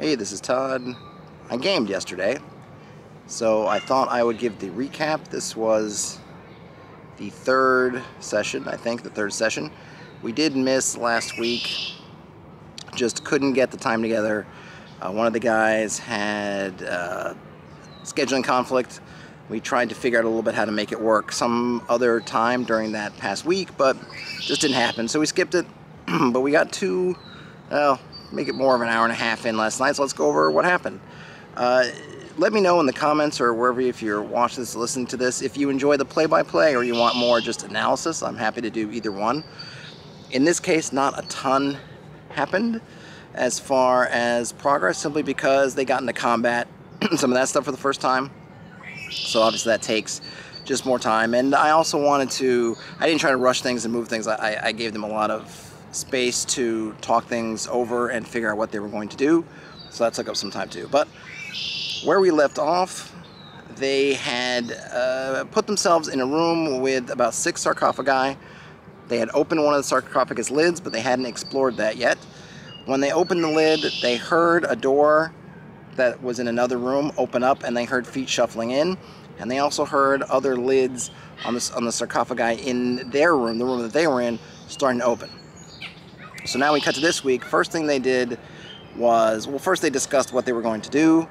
Hey, this is Todd. I gamed yesterday, so I thought I would give the recap. This was the third session, I think, the third session. We did miss last week, just couldn't get the time together. One of the guys had scheduling conflict. We tried to figure out a little bit how to make it work some other time during that past week, but just didn't happen, so we skipped it. But we got to, well, make it more of an hour and a half in last night, so let's go over what happened. Let me know in the comments or wherever, if you're watching this, listening to this, if you enjoy the play-by-play or you want more just analysis. I'm happy to do either one. In this case, not a ton happened as far as progress, simply because they got into combat, some of that stuff for the first time. So obviously that takes just more time. And I also wanted to, I didn't try to rush things and move things. I gave them a lot of space to talk things over and figure out what they were going to do. So that took up some time too. But where we left off, they had put themselves in a room with about 6 sarcophagi. They had opened one of the sarcophagus lids, but they hadn't explored that yet. When they opened the lid, they heard a door that was in another room open up, and they heard feet shuffling in, and they also heard other lids on the sarcophagi in their room, the room that they were in, starting to open. So now we cut to this week. First thing they did was, well, first they discussed what they were going to do.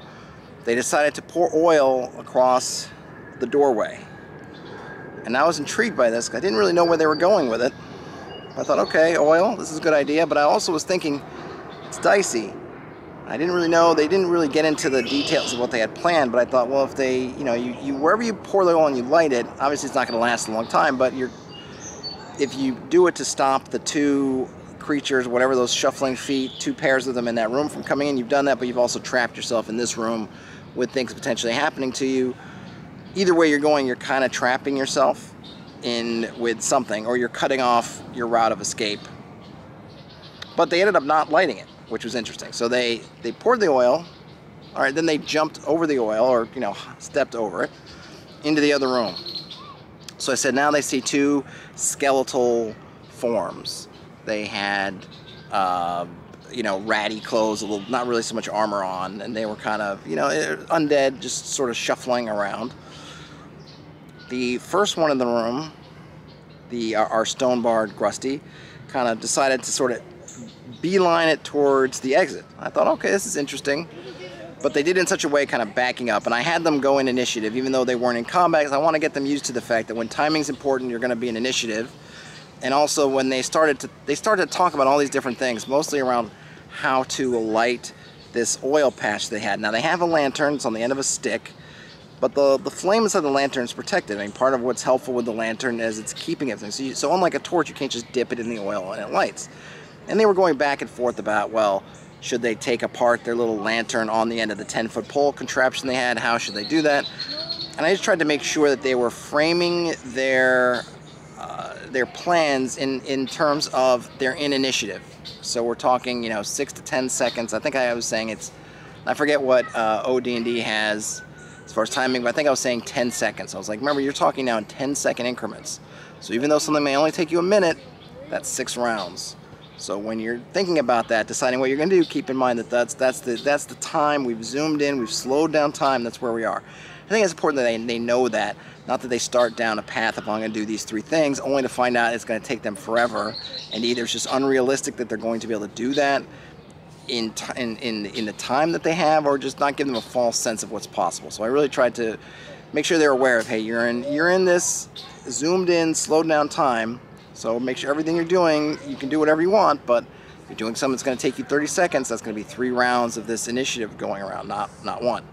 They decided to pour oil across the doorway, and I was intrigued by this because I didn't really know where they were going with it. I thought, okay, oil, this is a good idea, but I also was thinking it's dicey. I didn't really know, they didn't really get into the details of what they had planned, but I thought, well, if they, you know, you wherever you pour the oil and you light it, obviously it's not going to last a long time, but if you do it to stop the 2 creatures, whatever, those shuffling feet, 2 pairs of them in that room from coming in, you've done that, but you've also trapped yourself in this room with things potentially happening to you. Either way you're going, you're kind of trapping yourself in with something, or you're cutting off your route of escape. But they ended up not lighting it, which was interesting. So they poured the oil, all right, then they jumped over the oil, or, you know, stepped over it, into the other room. So I said, now they see 2 skeletal forms. They had, you know, ratty clothes, a little, not really so much armor on, and they were kind of, you know, undead, just sort of shuffling around. The first one in the room, our stone-barred Grusty, kind of decided to sort of beeline it towards the exit. I thought, okay, this is interesting, but they did it in such a way, kind of backing up, and I had them go in initiative even though they weren't in combat, because I want to get them used to the fact that when timing's important, you're going to be in initiative. And also when they started to talk about all these different things, mostly around how to light this oil patch they had. Now they have a lantern, it's on the end of a stick, but the flame inside the lantern is protected. I mean, part of what's helpful with the lantern is it's keeping everything, so unlike a torch, you can't just dip it in the oil and it lights. And they were going back and forth about, well, should they take apart their little lantern on the end of the 10-foot pole contraption they had? How should they do that? And I just tried to make sure that they were framing their plans in terms of they're in initiative. So we're talking, you know, 6 to 10 seconds. I think I was saying it's, I forget what OD&D has as far as timing, but I think I was saying 10 seconds. I was like, remember, you're talking now in 10-second increments. So even though something may only take you a minute, that's 6 rounds. So when you're thinking about that, deciding what you're going to do, keep in mind that that's the time. We've zoomed in, we've slowed down time, that's where we are. I think it's important that they know that, not that they start down a path of, I'm going to do these 3 things, only to find out it's going to take them forever, and either it's just unrealistic that they're going to be able to do that in the time that they have, or just not give them a false sense of what's possible. So I really tried to make sure they're aware of, hey, you're in this zoomed in, slowed down time. So make sure everything you're doing, you can do whatever you want, but if you're doing something that's going to take you 30 seconds, that's going to be 3 rounds of this initiative going around, not one.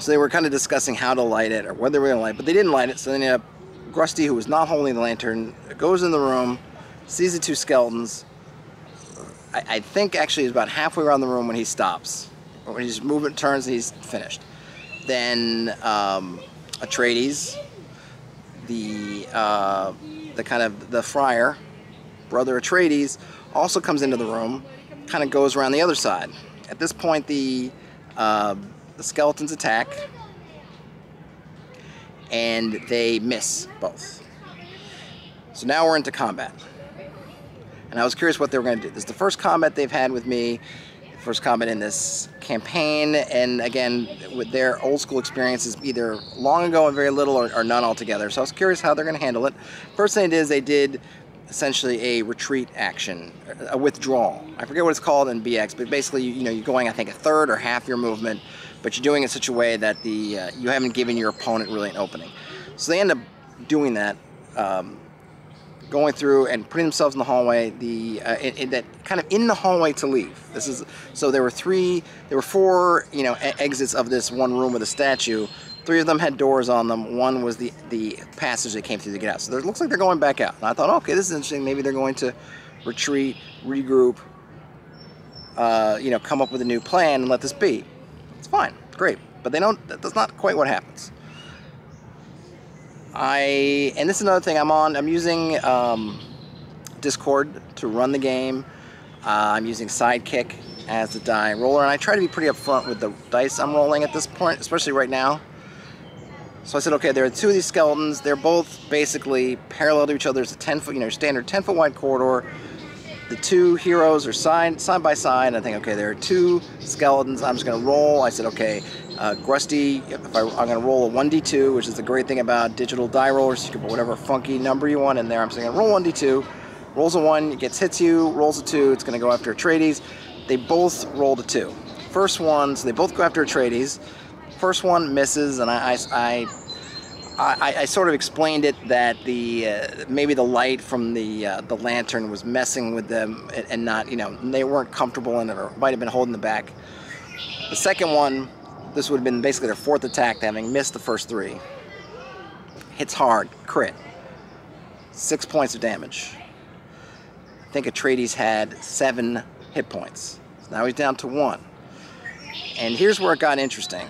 So they were kind of discussing how to light it or whether they were going to light it, but they didn't light it. So then Grusty, who was not holding the lantern, goes in the room, sees the 2 skeletons. I think actually he's about halfway around the room when he stops. When his movement turns, and he's finished. Then Atreides, the kind of the friar, brother Atreides, also comes into the room, kind of goes around the other side. At this point, the skeletons attack, and they miss both. So now we're into combat, and I was curious what they were going to do. This is the first combat they've had with me. first combat in this campaign, and again, with their old school experiences, either long ago and very little, or none altogether. So I was curious how they're going to handle it. First thing it is, they did essentially a retreat action, a withdrawal. I forget what it's called in BX, but basically, you know, you're going, I think, a third or half your movement, but you're doing it such a way that the you haven't given your opponent really an opening. So they end up doing that. Going through and putting themselves in the hallway, the that kind of in the hallway to leave. This is so there were four, you know, exits of this one room with a statue. Three of them had doors on them. One was the passage they came through to get out. So it looks like they're going back out. And I thought, okay, this is interesting. Maybe they're going to retreat, regroup, you know, come up with a new plan and let this be. It's fine, great, but they don't. That's not quite what happens. And this is another thing I'm on. I'm using Discord to run the game. I'm using Sidekick as the die roller, and I try to be pretty upfront with the dice I'm rolling at this point, especially right now. So I said, okay, there are two of these skeletons. They're both basically parallel to each other. It's a 10-foot, you know, standard 10-foot wide corridor. The two heroes are side by side. And I think, okay, there are two skeletons. I'm just going to roll. I said, okay, Grusty, I'm going to roll a 1d2, which is the great thing about digital die rollers. You can put whatever funky number you want in there. I'm just going to roll 1d2. Rolls a 1, it hits you. Rolls a 2, it's going to go after Atreides. They both rolled a 2. First one, so they both go after Atreides. First one misses, and I sort of explained it that the maybe the light from the lantern was messing with them and not, you know, they weren't comfortable in it or might have been holding the back. The second one, this would have been basically their fourth attack, having missed the first three. Hits hard, crit. 6 points of damage. I think Atreides had 7 hit points. So now he's down to 1. And here's where it got interesting.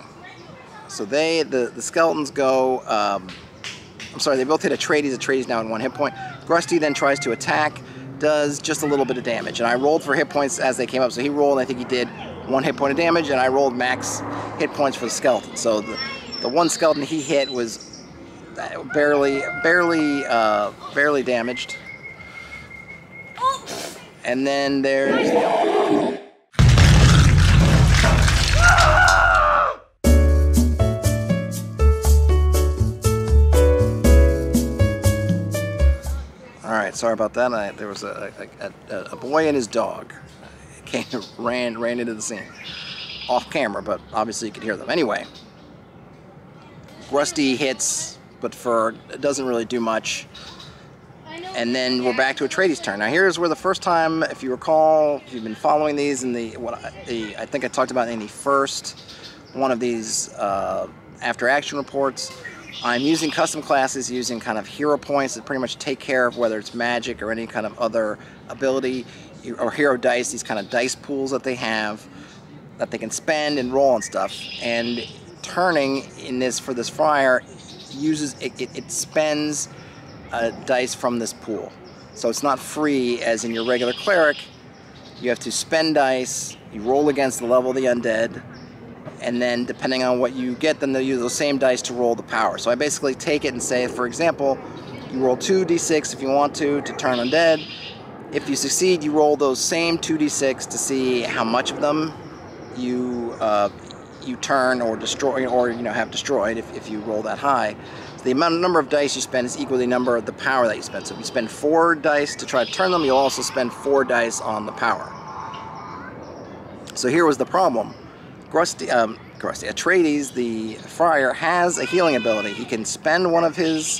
So the skeletons go, I'm sorry, they both hit Atreides. Atreides now in 1 hit point. Grusty then tries to attack, does just a little bit of damage. And I rolled for hit points as they came up. So he rolled, I think he did 1 hit point of damage, and I rolled max hit points for the skeleton. So the one skeleton he hit was barely damaged. And then there's the... Sorry about that. There was a boy and his dog ran into the scene off camera, but obviously you could hear them. Anyway, Grusty hits, but it doesn't really do much. And then we're back to Atreides' turn. Now here's where the first time, if you recall, if you've been following these in I think I talked about in the first one of these after action reports. I'm using custom classes, using kind of hero points that pretty much take care of whether it's magic or any kind of other ability, or hero dice, these kind of dice pools that they have that they can spend and roll and stuff. And turning in this for this friar uses it spends dice from this pool, so it's not free as in your regular cleric. You have to spend dice. You roll against the level of the undead. And then depending on what you get, then they'll use those same dice to roll the power. So I basically take it and say, for example, you roll 2d6 if you want to turn undead. If you succeed, you roll those same 2d6 to see how much of them you turn or destroy, or, you know, have destroyed if you roll that high. So the number of dice you spend is equal to the number of the power that you spend. So if you spend 4 dice to try to turn them, you'll also spend 4 dice on the power. So here was the problem. Atreides, the friar, has a healing ability. He can spend one of his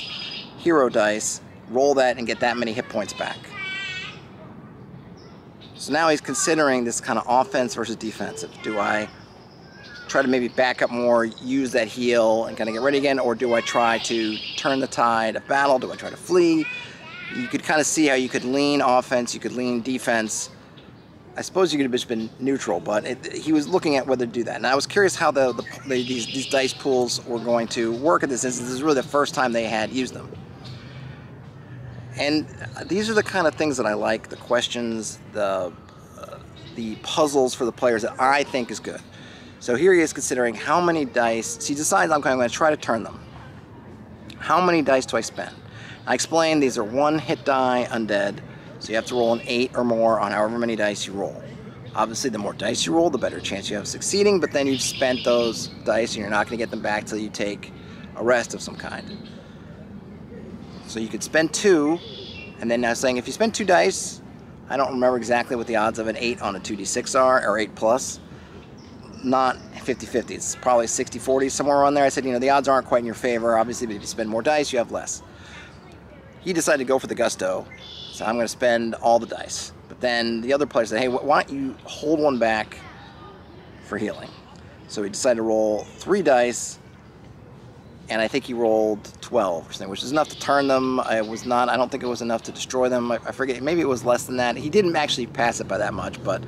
hero dice, roll that, and get that many hit points back. So now he's considering this kind of offense versus defensive. Do I try to maybe back up more, use that heal, and kind of get ready again, or do I try to turn the tide of battle? Do I try to flee? You could kind of see how you could lean offense, you could lean defense. I suppose you could have just been neutral, but he was looking at whether to do that. And I was curious how these dice pools were going to work in this instance. This is really the first time they had used them. And these are the kind of things that I like, the questions, the puzzles for the players that I think is good. So here he is considering how many dice. So he decides, I'm going to try to turn them. How many dice do I spend? I explained these are 1-hit die undead. So you have to roll an 8 or more on however many dice you roll. Obviously, the more dice you roll, the better chance you have of succeeding, but then you've spent those dice and you're not going to get them back till you take a rest of some kind. So you could spend two, and then now saying if you spend two dice, I don't remember exactly what the odds of an 8 on a 2d6 are, or 8 plus. Not 50-50, it's probably 60-40, somewhere around there. I said, you know, the odds aren't quite in your favor, obviously, but if you spend more dice, you have less. He decided to go for the gusto, so I'm going to spend all the dice. But then the other player said, hey, why don't you hold one back for healing? So he decided to roll 3 dice, and I think he rolled 12, which is enough to turn them. It was not, I don't think it was enough to destroy them. I forget, maybe it was less than that. He didn't actually pass it by that much, but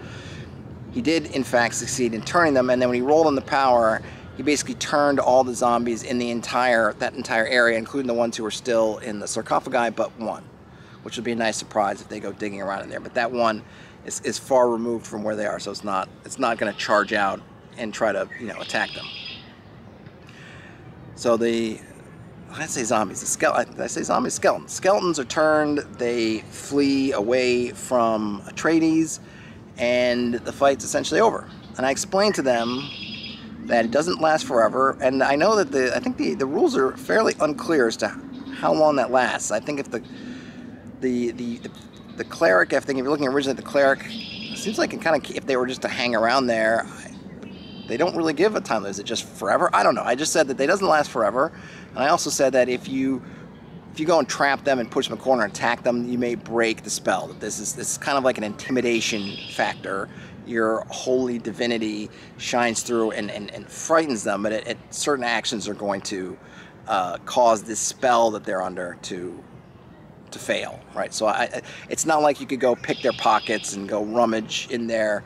he did, in fact, succeed in turning them. And then when he rolled on the power, he basically turned all the zombies in the entire area, including the ones who were still in the sarcophagi, but one, which would be a nice surprise if they go digging around in there. But that one is far removed from where they are, so it's not going to charge out and try to, you know, attack them. So the, let's say zombies, skeletons. Skeletons are turned, they flee away from Atreides, and the fight's essentially over. And I explained to them that it doesn't last forever, and I know that I think the rules are fairly unclear as to how long that lasts. I think if the cleric, if you're looking originally at the cleric, it seems like it kind of, if they were just to hang around there, they don't really give a time. Is it just forever? I don't know. I just said that they doesn't last forever, and I also said that if you go and trap them and push them in a corner and attack them, you may break the spell. This is kind of like an intimidation factor. Your holy divinity shines through and frightens them, but certain actions are going to cause this spell that they're under to fail, right? So it's not like you could go pick their pockets and go rummage in there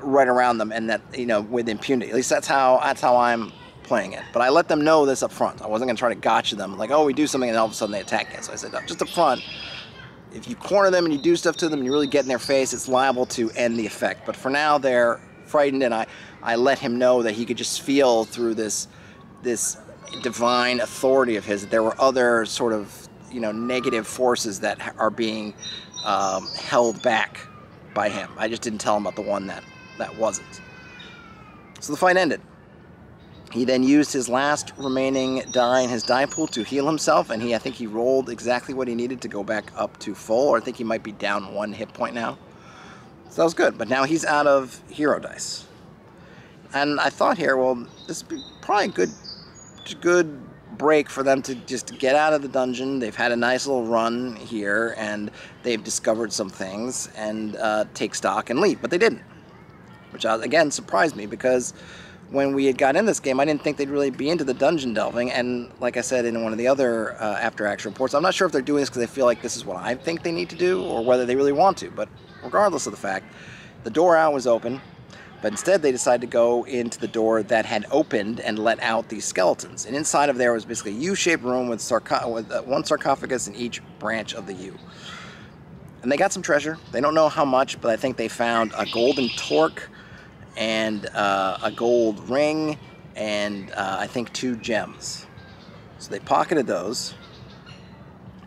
right around them, and that, you know, with impunity. At least that's how I'm playing it. But I let them know this up front. I wasn't going to try to gotcha them, like, oh, we do something, and all of a sudden they attack it. So I said, no, just up front, if you corner them and you do stuff to them and you really get in their face, it's liable to end the effect. But for now, they're frightened, and I let him know that he could just feel through this divine authority of his that there were other sort of, you know, negative forces that are being held back by him. I just didn't tell him about the one that wasn't. So the fight ended. He then used his last remaining die in his die pool to heal himself, and I think he rolled exactly what he needed to go back up to full, or I think he might be down 1 hit point now. So that was good, but now he's out of hero dice. And I thought here, well, this would be probably a good break for them to just get out of the dungeon. They've had a nice little run here, and they've discovered some things, and take stock and leave, but they didn't. Which, again, surprised me, because when we had got in this game, I didn't think they'd really be into the dungeon delving, and like I said in one of the other after-action reports, I'm not sure if they're doing this because they feel like this is what I think they need to do, or whether they really want to, but regardless of the fact, the door out was open, but instead they decided to go into the door that had opened and let out these skeletons, and inside of there was basically a U-shaped room with one sarcophagus in each branch of the U. And they got some treasure. They don't know how much, but I think they found a golden torque, and a gold ring, and I think 2 gems. So they pocketed those.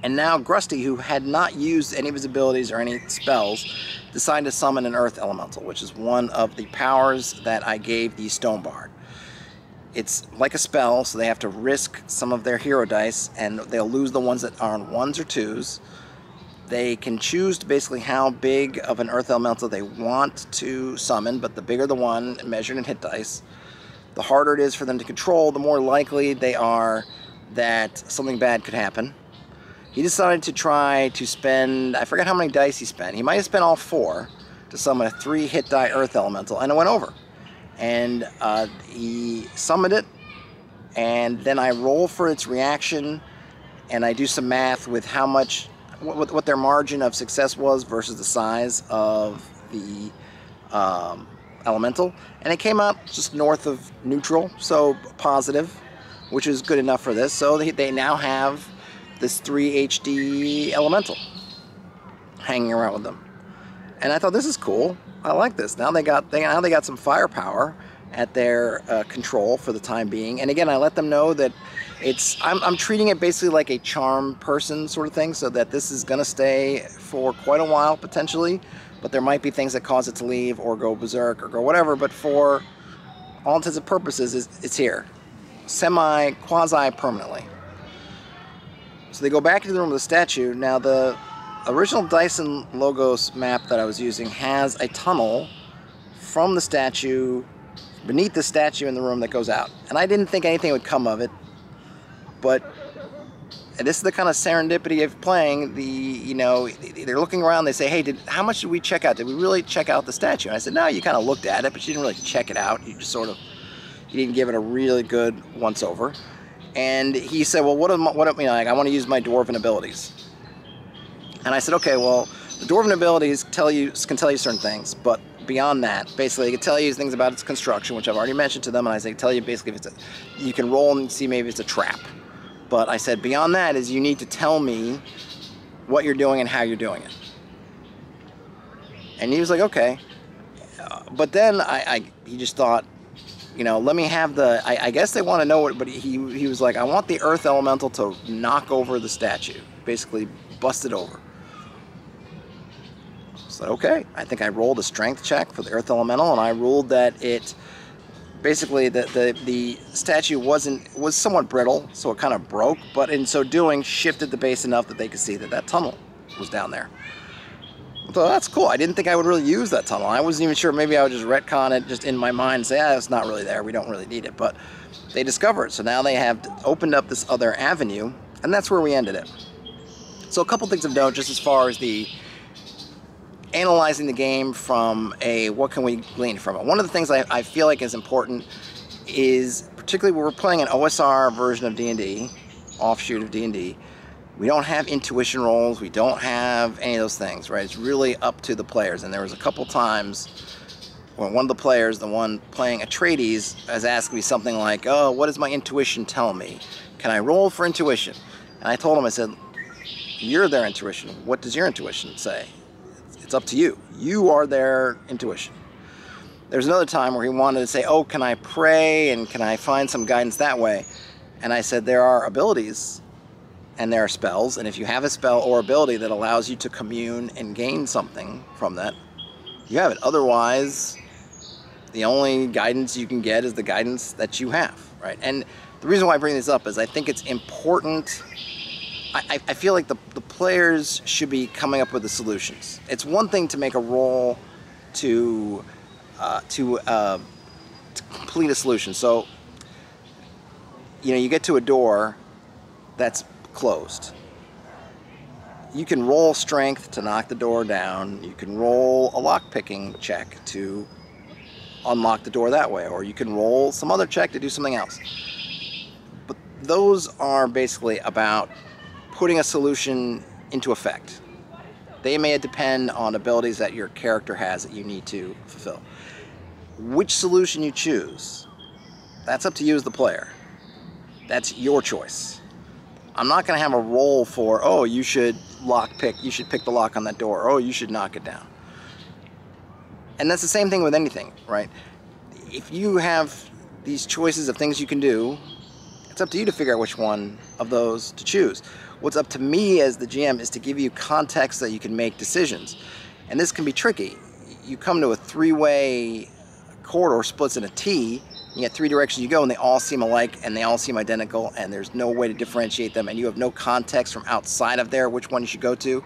And now Grusty, who had not used any of his abilities or any spells, decided to summon an Earth Elemental, which is one of the powers that I gave the Stone Bard. It's like a spell, so they have to risk some of their hero dice, and they'll lose the ones that are on 1s or 2s. They can choose basically how big of an Earth Elemental they want to summon, but the bigger the one, measured in hit dice, the harder it is for them to control, the more likely they are that something bad could happen. He decided to try to spend, I forget how many dice he spent. He might have spent all 4 to summon a 3 hit die Earth Elemental, and it went over. And he summoned it, and then I roll for its reaction, and I do some math with how much, what their margin of success was versus the size of the elemental, and it came out just north of neutral, so positive, which is good enough for this. So they now have this 3 HD elemental hanging around with them, and I thought, this is cool. I like this. Now they got some firepower at their control for the time being. And again, I let them know that I'm treating it basically like a charm person sort of thing, so that this is going to stay for quite a while potentially, but there might be things that cause it to leave or go berserk or go whatever, but for all intents and purposes, it's here. Semi, quasi-permanently. So they go back into the room of the statue. Now the original Dyson Logos map that I was using has a tunnel from the statue, beneath the statue in the room that goes out. And I didn't think anything would come of it, but this is the kind of serendipity of playing. The, you know, they're looking around, they say, hey, how much did we check out? Did we really check out the statue? And I said, no, you kind of looked at it, but you didn't really check it out. You just sort of, you didn't give it a really good once-over. And he said, well, what am I, I want to use my dwarven abilities. And I said, okay, well, the dwarven abilities can tell you certain things, but beyond that, basically, it can tell you things about its construction, which I've already mentioned to them, and I say, tell you basically if it's a, you can roll and see maybe it's a trap. But I said, beyond that is you need to tell me what you're doing and how you're doing it. And he was like, okay. But then he just thought, you know, let me have the, I guess they want to know what, but he was like, I want the Earth Elemental to knock over the statue, basically bust it over. So, okay, I think I rolled a strength check for the Earth Elemental, and I ruled that it, basically the statue was somewhat brittle, so it kind of broke, but in so doing, shifted the base enough that they could see that that tunnel was down there. So that's cool. I didn't think I would really use that tunnel. I wasn't even sure. Maybe I would just retcon it just in my mind and say, ah, it's not really there. We don't really need it. But they discover it. So now they have opened up this other avenue, and that's where we ended it. So a couple things of note just as far as the analyzing the game from a what can we glean from it. One of the things I feel like is important is particularly when we're playing an OSR version of D&D, offshoot of D&D, we don't have intuition rolls, we don't have any of those things, right? It's really up to the players. And there was a couple times when one of the players, the one playing Atreides, has asked me something like, oh, what does my intuition tell me? Can I roll for intuition? And I told him, I said, you're their intuition. What does your intuition say? It's up to you. You are their intuition. There's another time where he wanted to say, oh, can I pray and can I find some guidance that way? And I said, there are abilities and there are spells, and if you have a spell or ability that allows you to commune and gain something from that, you have it. Otherwise, the only guidance you can get is the guidance that you have, right? And the reason why I bring this up is I think it's important. I feel like the players should be coming up with the solutions. It's one thing to make a roll to complete a solution. So, you know, you get to a door that's closed. You can roll strength to knock the door down. You can roll a lockpicking check to unlock the door that way, or you can roll some other check to do something else. But those are basically about putting a solution into effect. They may depend on abilities that your character has that you need to fulfill. Which solution you choose, that's up to you as the player. That's your choice. I'm not going to have a role for, oh, you should lockpick, you should pick the lock on that door, or, oh, you should knock it down. And that's the same thing with anything, right? If you have these choices of things you can do, it's up to you to figure out which one of those to choose. What's up to me as the GM is to give you context that you can make decisions. And this can be tricky. You come to a three-way corridor splits in a T, you get three directions you go, and they all seem alike and they all seem identical, and there's no way to differentiate them, and you have no context from outside of there which one you should go to.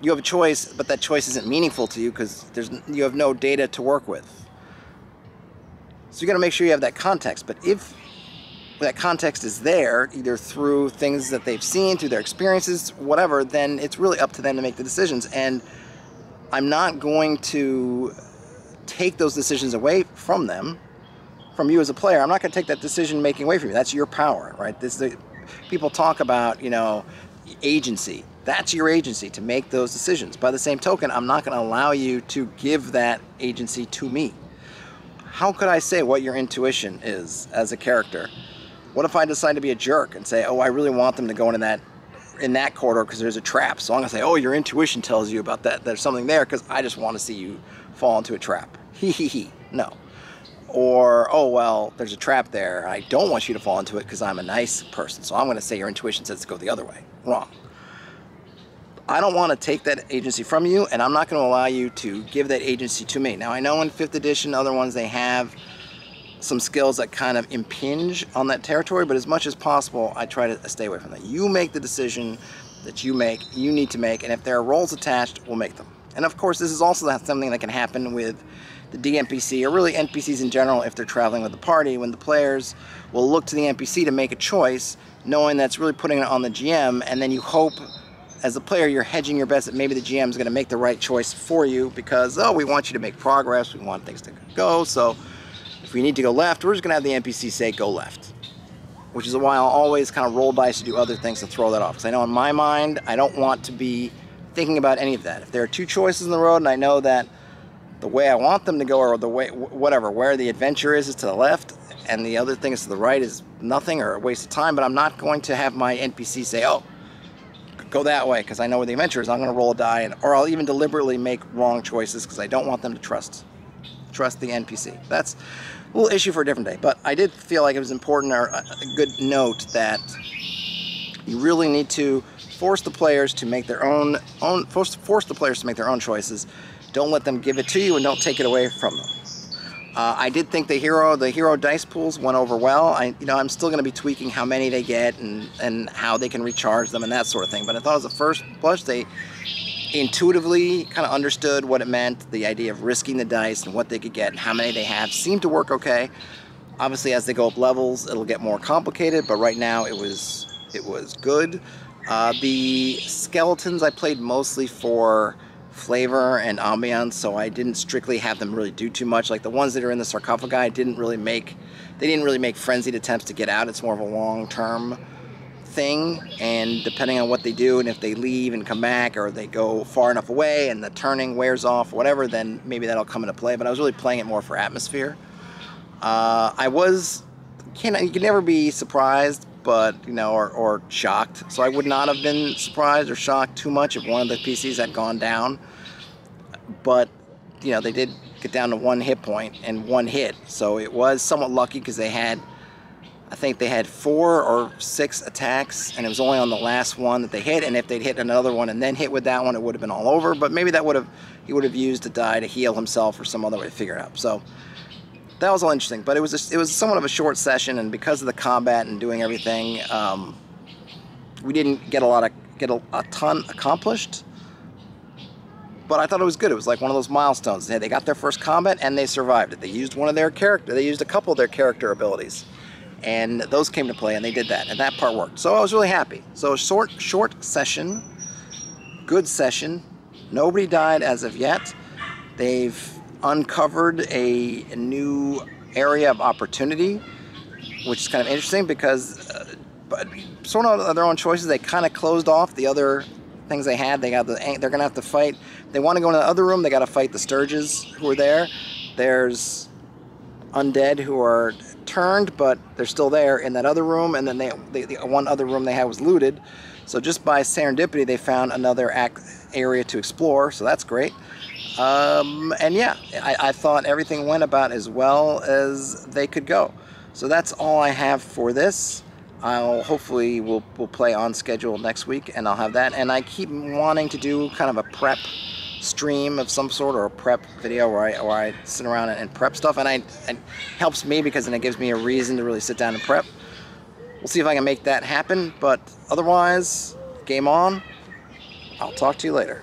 You have a choice, but that choice isn't meaningful to you because you have no data to work with. So you got to make sure you have that context. But if that context is there, either through things that they've seen, through their experiences, whatever, then it's really up to them to make the decisions. And I'm not going to take those decisions away from them, from you as a player. I'm not going to take that decision making away from you. That's your power, right? People talk about, you know, agency. That's your agency to make those decisions. By the same token, I'm not going to allow you to give that agency to me. How could I say what your intuition is as a character? What if I decide to be a jerk and say, oh, I really want them to go into that corridor because there's a trap. So I'm going to say, oh, your intuition tells you about that. There's something there because I just want to see you fall into a trap. Hee. No. Or, oh, well, there's a trap there. I don't want you to fall into it because I'm a nice person. So I'm going to say your intuition says to go the other way. Wrong. I don't want to take that agency from you, and I'm not going to allow you to give that agency to me. Now, I know in 5th edition, other ones, they have some skills that kind of impinge on that territory, but as much as possible, I try to stay away from that. You make the decision that you need to make, and if there are roles attached, we'll make them. And of course, this is also something that can happen with the DNPC, or really NPCs in general, if they're traveling with the party, when the players will look to the NPC to make a choice, knowing that's really putting it on the GM, and then you hope, as a player, you're hedging your bets that maybe the GM is going to make the right choice for you because, oh, we want you to make progress, we want things to go, so if we need to go left, we're just going to have the NPC say go left. Which is why I'll always kind of roll dice to do other things to throw that off. Because I know in my mind, I don't want to be thinking about any of that. If there are two choices in the road and I know that the way I want them to go or the way, whatever, where the adventure is to the left and the other thing is to the right is nothing or a waste of time, but I'm not going to have my NPC say, oh, go that way because I know where the adventure is. I'm going to roll a die, and, or I'll even deliberately make wrong choices because I don't want them to trust the NPC. That's a little issue for a different day, but I did feel like it was important or a good note that you really need to force the players to make their force the players to make their own choices. Don't let them give it to you, and don't take it away from them. I did think the hero dice pools went over well. I'm still going to be tweaking how many they get and how they can recharge them and that sort of thing. But I thought as a first blush, they intuitively kind of understood what it meant. The idea of risking the dice and what they could get and how many they have seemed to work okay. Obviously, as they go up levels, it'll get more complicated. But right now, it was good. The skeletons I played mostly for flavor and ambiance, so I didn't strictly have them really do too much. Like the ones that are in the sarcophagi didn't really make frenzied attempts to get out. It's more of a long-term thing, and depending on what they do and if they leave and come back or they go far enough away and the turning wears off, whatever, then maybe that'll come into play. But I was really playing it more for atmosphere. You can never be surprised, but, or shocked. So I would not have been surprised or shocked too much if one of the PCs had gone down. But, they did get down to 1 hit point and 1 hit. So it was somewhat lucky because they had, I think they had 4 or 6 attacks, and it was only on the last one that they hit. And if they'd hit another one and then hit with that one, it would have been all over. But maybe he would have used a die to heal himself or some other way to figure it out. So that was all interesting, but it was somewhat of a short session, and because of the combat and doing everything, we didn't get a ton accomplished. But I thought it was good. It was like one of those milestones. They got their first combat and they survived it. They used a couple of their character abilities, and those came to play, and they did that, and that part worked. So I was really happy. So short session, good session. Nobody died as of yet. They've uncovered a new area of opportunity, which is kind of interesting because but sort of their own choices, they kind of closed off the other things they had. They're gonna have to fight. They want to go into the other room, they got to fight the Sturges who are there. There's undead who are turned, but they're still there in that other room, and then the one other room they had was looted. So just by serendipity, they found another area to explore, so that's great. And yeah, I thought everything went about as well as they could go. So that's all I have for this. Hopefully we'll play on schedule next week, and I'll have that. And I keep wanting to do kind of a prep stream of some sort, or a prep video where I sit around and prep stuff. And it helps me because then it gives me a reason to really sit down and prep. We'll see if I can make that happen. But otherwise, game on. I'll talk to you later.